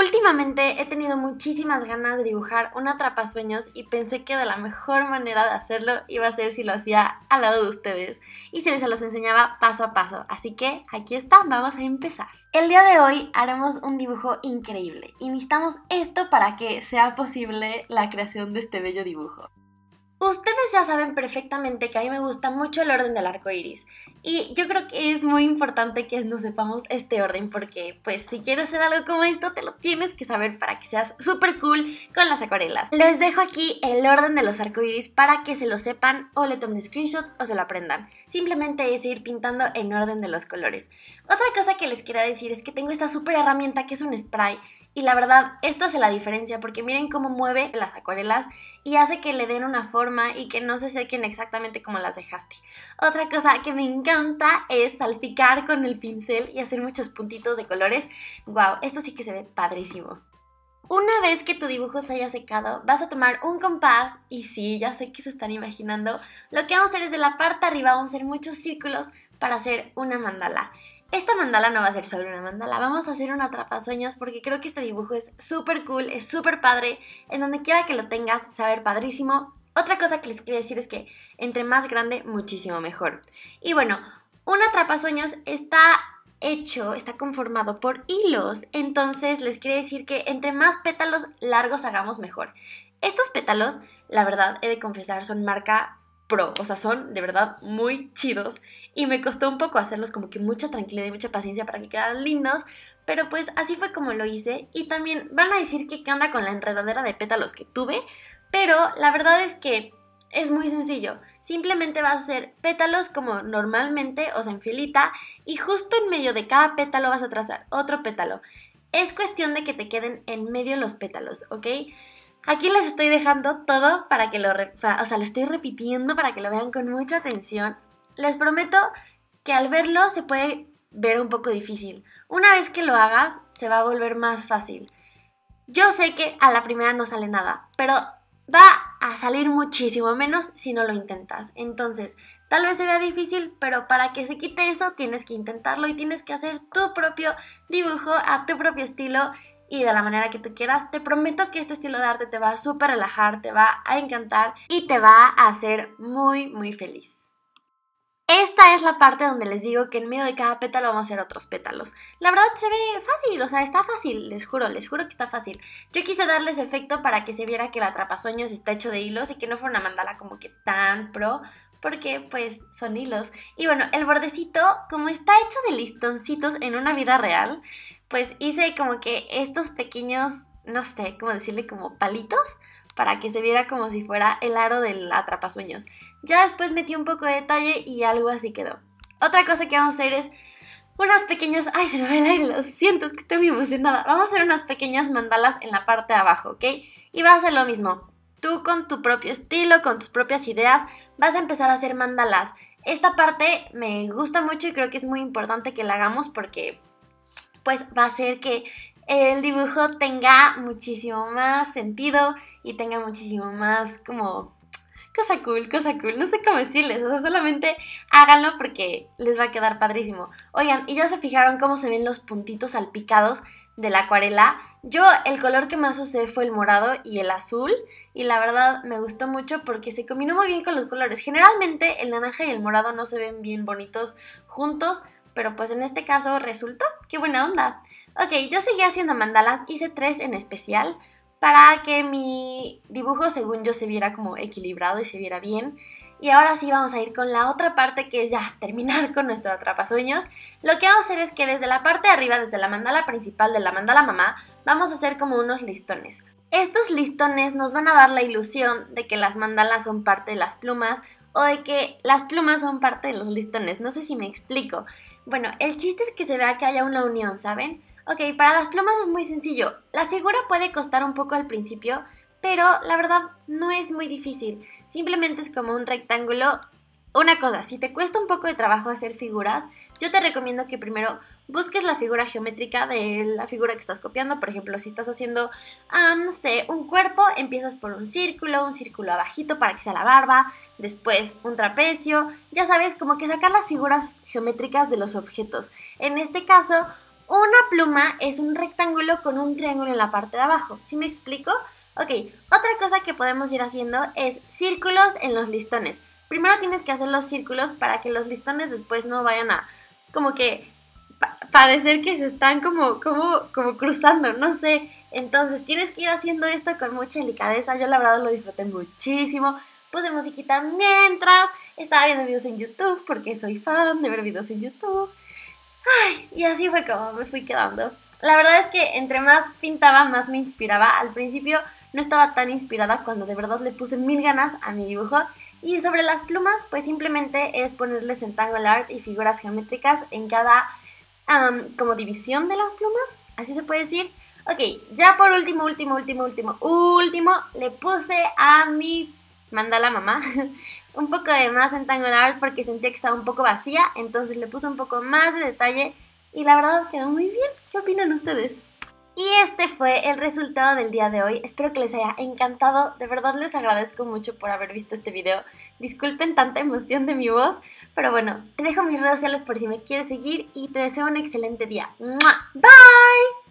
Últimamente he tenido muchísimas ganas de dibujar un atrapasueños y pensé que de la mejor manera de hacerlo iba a ser si lo hacía al lado de ustedes y si se los enseñaba paso a paso. Así que aquí está, vamos a empezar. El día de hoy haremos un dibujo increíble y necesitamos esto para que sea posible la creación de este bello dibujo. Ustedes ya saben perfectamente que a mí me gusta mucho el orden del arco iris y yo creo que es muy importante que nos sepamos este orden porque pues si quieres hacer algo como esto te lo tienes que saber para que seas súper cool con las acuarelas. Les dejo aquí el orden de los arco iris para que se lo sepan o le tomen screenshot o se lo aprendan. Simplemente es ir pintando en orden de los colores. Otra cosa que les quería decir es que tengo esta súper herramienta que es un spray. Y la verdad, esto hace la diferencia porque miren cómo mueve las acuarelas y hace que le den una forma y que no se sequen exactamente como las dejaste. Otra cosa que me encanta es salpicar con el pincel y hacer muchos puntitos de colores. ¡Wow! Esto sí que se ve padrísimo. Una vez que tu dibujo se haya secado, vas a tomar un compás y sí, ya sé que se están imaginando. Lo que vamos a hacer es de la parte de arriba vamos a hacer muchos círculos para hacer una mandala. Esta mandala no va a ser solo una mandala, vamos a hacer un atrapasueños porque creo que este dibujo es súper cool, es súper padre, en donde quiera que lo tengas se va a ver padrísimo. Otra cosa que les quería decir es que entre más grande, muchísimo mejor. Y bueno, un atrapasueños está conformado por hilos, entonces les quería decir que entre más pétalos largos hagamos mejor. Estos pétalos, la verdad, he de confesar, son marca pro, o sea, son de verdad muy chidos y me costó un poco hacerlos como que mucha tranquilidad y mucha paciencia para que quedaran lindos, pero pues así fue como lo hice y también van a decir que qué onda con la enredadera de pétalos que tuve, pero la verdad es que es muy sencillo, simplemente vas a hacer pétalos como normalmente, o sea, en filita y justo en medio de cada pétalo vas a trazar otro pétalo. Es cuestión de que te queden en medio los pétalos, ¿ok? Aquí les estoy dejando todo para que lo estoy repitiendo para que lo vean con mucha atención. Les prometo que al verlo se puede ver un poco difícil. Una vez que lo hagas, se va a volver más fácil. Yo sé que a la primera no sale nada, pero va a salir muchísimo menos si no lo intentas. Entonces, tal vez se vea difícil, pero para que se quite eso tienes que intentarlo y tienes que hacer tu propio dibujo a tu propio estilo y de la manera que tú quieras. Te prometo que este estilo de arte te va a súper relajar, te va a encantar y te va a hacer muy muy feliz. Esta es la parte donde les digo que en medio de cada pétalo vamos a hacer otros pétalos. La verdad se ve fácil, o sea, está fácil, les juro que está fácil. Yo quise darles efecto para que se viera que el atrapasueños está hecho de hilos y que no fue una mandala como que tan pro, porque pues son hilos. Y bueno, el bordecito, como está hecho de listoncitos en una vida real, pues hice como que estos pequeños, no sé, cómo decirle, como palitos, para que se viera como si fuera el aro del atrapasueños. Ya después metí un poco de detalle y algo así quedó. Otra cosa que vamos a hacer es unas pequeñas... ¡Ay, se me va el aire! Lo siento, es que estoy muy emocionada. Vamos a hacer unas pequeñas mandalas en la parte de abajo, ¿ok? Y vas a hacer lo mismo. Tú con tu propio estilo, con tus propias ideas, vas a empezar a hacer mandalas. Esta parte me gusta mucho y creo que es muy importante que la hagamos porque pues va a hacer que el dibujo tenga muchísimo más sentido y tenga muchísimo más como cosa cool, no sé cómo decirles, o sea, solamente háganlo porque les va a quedar padrísimo. Oigan, ¿y ya se fijaron cómo se ven los puntitos salpicados de la acuarela? Yo el color que más usé fue el morado y el azul y la verdad me gustó mucho porque se combinó muy bien con los colores. Generalmente el naranja y el morado no se ven bien bonitos juntos, pero pues en este caso resultó. ¡Qué buena onda! Ok, yo seguí haciendo mandalas, hice 3 en especial para que mi dibujo según yo se viera como equilibrado y se viera bien. Y ahora sí vamos a ir con la otra parte que es ya terminar con nuestro atrapasueños. Lo que vamos a hacer es que desde la parte de arriba, desde la mandala principal de la mandala mamá, vamos a hacer como unos listones. Estos listones nos van a dar la ilusión de que las mandalas son parte de las plumas o de que las plumas son parte de los listones. No sé si me explico. Bueno, el chiste es que se vea que haya una unión, ¿saben? Ok, para las plumas es muy sencillo. La figura puede costar un poco al principio, pero la verdad no es muy difícil. Simplemente es como un rectángulo. Una cosa, si te cuesta un poco de trabajo hacer figuras, yo te recomiendo que primero busques la figura geométrica de la figura que estás copiando. Por ejemplo, si estás haciendo, no sé, un cuerpo, empiezas por un círculo abajito para que sea la barba, después un trapecio, ya sabes, como que sacar las figuras geométricas de los objetos. En este caso, Una pluma es un rectángulo con un triángulo en la parte de abajo. ¿Sí me explico? Ok, otra cosa que podemos ir haciendo es círculos en los listones. Primero tienes que hacer los círculos para que los listones después no vayan a como que parecer que se están como cruzando, no sé. Entonces tienes que ir haciendo esto con mucha delicadeza. Yo la verdad lo disfruté muchísimo. Puse musiquita mientras estaba viendo videos en YouTube porque soy fan de ver videos en YouTube. Ay, y así fue como me fui quedando. La verdad es que entre más pintaba, más me inspiraba. Al principio no estaba tan inspirada cuando de verdad le puse 1000 ganas a mi dibujo. Y sobre las plumas, pues simplemente es ponerle zentangle art y figuras geométricas en cada como división de las plumas. Así se puede decir. Ok, ya por último, le puse a mi mandala mamá un poco de más zentangle art porque sentía que estaba un poco vacía. Entonces le puse un poco más de detalle. Y la verdad quedó muy bien. ¿Qué opinan ustedes? Y este fue el resultado del día de hoy. Espero que les haya encantado. De verdad les agradezco mucho por haber visto este video. Disculpen tanta emoción de mi voz. Pero bueno, te dejo mis redes sociales por si me quieres seguir. Y te deseo un excelente día. ¡Mua! ¡Bye!